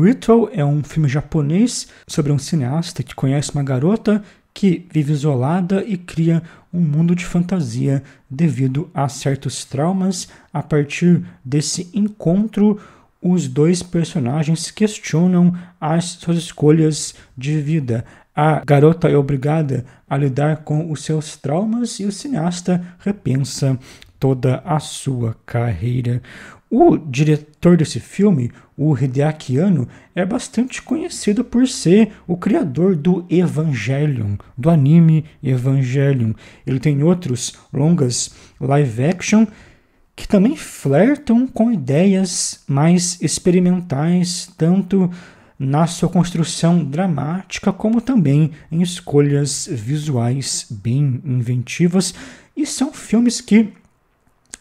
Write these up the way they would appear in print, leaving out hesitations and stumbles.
Ritual é um filme japonês sobre um cineasta que conhece uma garota que vive isolada e cria um mundo de fantasia devido a certos traumas. A partir desse encontro, os dois personagens questionam as suas escolhas de vida. A garota é obrigada a lidar com os seus traumas e o cineasta repensa toda a sua carreira. O diretor desse filme, o Hideaki Anno, é bastante conhecido por ser o criador do Evangelion, do anime Evangelion. Ele tem outros longas live action que também flertam com ideias mais experimentais, tanto na sua construção dramática como também em escolhas visuais bem inventivas, e são filmes que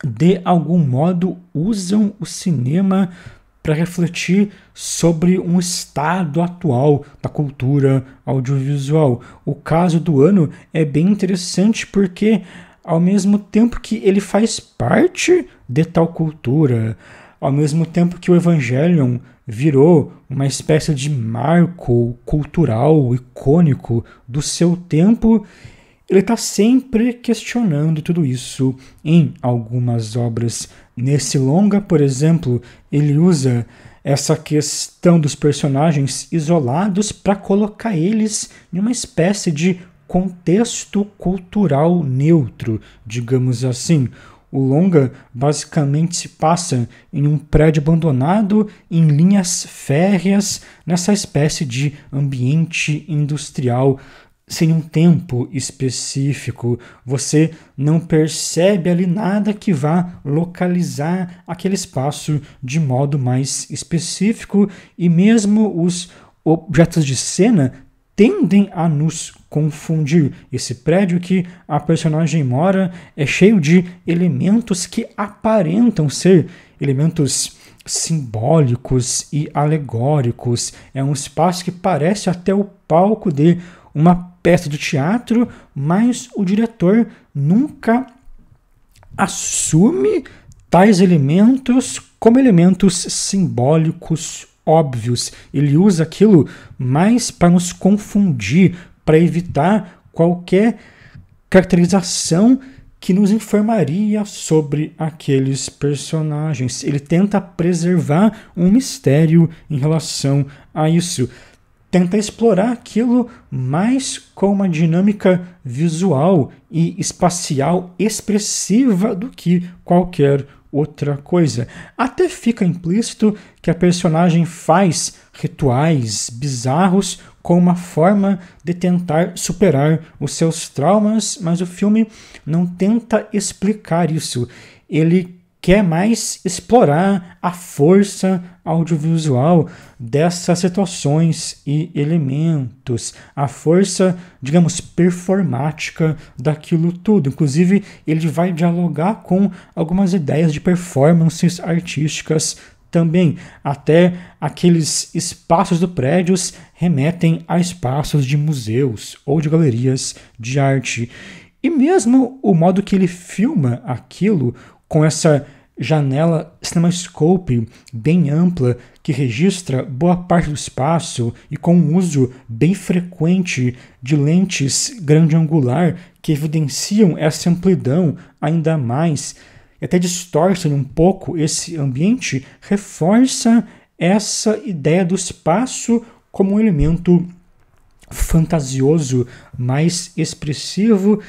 de algum modo usam o cinema para refletir sobre um estado atual da cultura audiovisual. O caso do Anno é bem interessante porque, ao mesmo tempo que ele faz parte de tal cultura, ao mesmo tempo que o Evangelion virou uma espécie de marco cultural icônico do seu tempo, ele está sempre questionando tudo isso em algumas obras. Nesse longa, por exemplo, ele usa essa questão dos personagens isolados para colocar eles em uma espécie de contexto cultural neutro, digamos assim. O longa basicamente se passa em um prédio abandonado, em linhas férreas, nessa espécie de ambiente industrial sem um tempo específico. Você não percebe ali nada que vá localizar aquele espaço de modo mais específico, e mesmo os objetos de cena tendem a nos confundir. Esse prédio que a personagem mora é cheio de elementos que aparentam ser elementos simbólicos e alegóricos. É um espaço que parece até o palco de uma peça de teatro, mas o diretor nunca assume tais elementos como elementos simbólicos óbvios. Ele usa aquilo mais para nos confundir, para evitar qualquer caracterização que nos informaria sobre aqueles personagens. Ele tenta preservar um mistério em relação a isso. Tenta explorar aquilo mais com uma dinâmica visual e espacial expressiva do que qualquer outra coisa. Até fica implícito que a personagem faz rituais bizarros com uma forma de tentar superar os seus traumas, mas o filme não tenta explicar isso. Ele quer mais explorar a força audiovisual dessas situações e elementos, a força, digamos, performática daquilo tudo. Inclusive, ele vai dialogar com algumas ideias de performances artísticas também. Até aqueles espaços do prédio remetem a espaços de museus ou de galerias de arte. E mesmo o modo que ele filma aquilo, com essa janela CinemaScope bem ampla que registra boa parte do espaço e com um uso bem frequente de lentes grande angular que evidenciam essa amplidão ainda mais e até distorcem um pouco esse ambiente, reforça essa ideia do espaço como um elemento fantasioso, mais expressivo,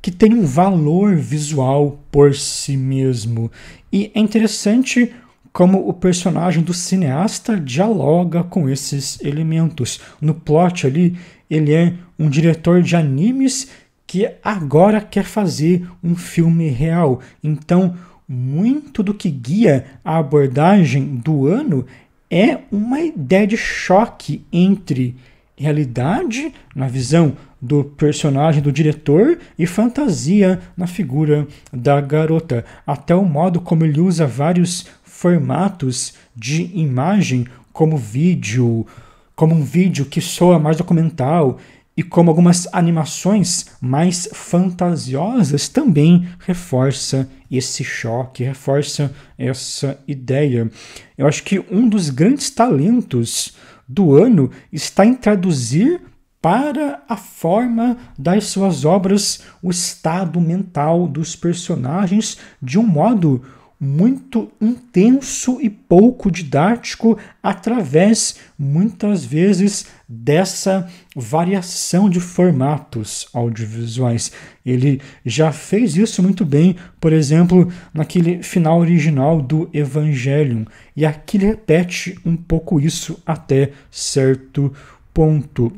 que tem um valor visual por si mesmo. E é interessante como o personagem do cineasta dialoga com esses elementos. No plot ali, ele é um diretor de animes que agora quer fazer um filme real. Então, muito do que guia a abordagem do Anno é uma ideia de choque entre realidade, na visão do personagem do diretor, e fantasia na figura da garota. Até o modo como ele usa vários formatos de imagem, como vídeo, como um vídeo que soa mais documental e como algumas animações mais fantasiosas também reforça esse choque, reforça essa ideia. Eu acho que um dos grandes talentos do Anno está em traduzir para a forma das suas obras o estado mental dos personagens de um modo muito intenso e pouco didático, através, muitas vezes, dessa variação de formatos audiovisuais. Ele já fez isso muito bem, por exemplo, naquele final original do Evangelion. E aqui ele repete um pouco isso até certo ponto.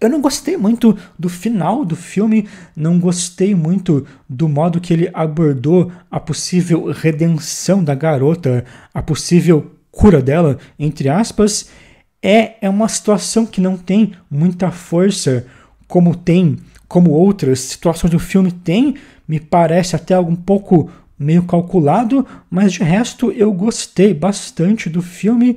Eu não gostei muito do final do filme, não gostei muito do modo que ele abordou a possível redenção da garota, a possível cura dela, entre aspas. É uma situação que não tem muita força, como outras situações do filme tem. Me parece até algo um pouco meio calculado, mas de resto eu gostei bastante do filme.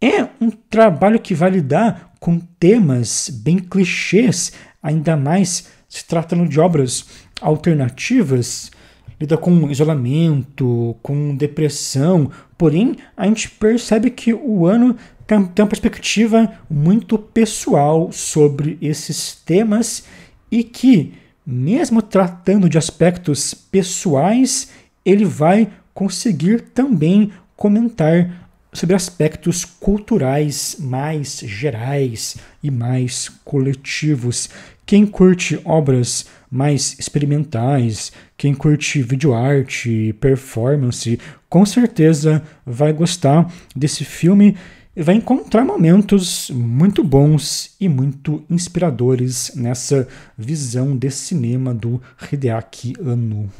É um trabalho que vai lidar com temas bem clichês, ainda mais se tratando de obras alternativas, lida com isolamento, com depressão, porém a gente percebe que o Anno tem uma perspectiva muito pessoal sobre esses temas e que, mesmo tratando de aspectos pessoais, ele vai conseguir também comentar sobre aspectos culturais mais gerais e mais coletivos. Quem curte obras mais experimentais, quem curte videoarte, performance, com certeza vai gostar desse filme e vai encontrar momentos muito bons e muito inspiradores nessa visão de cinema do Hideaki Anno.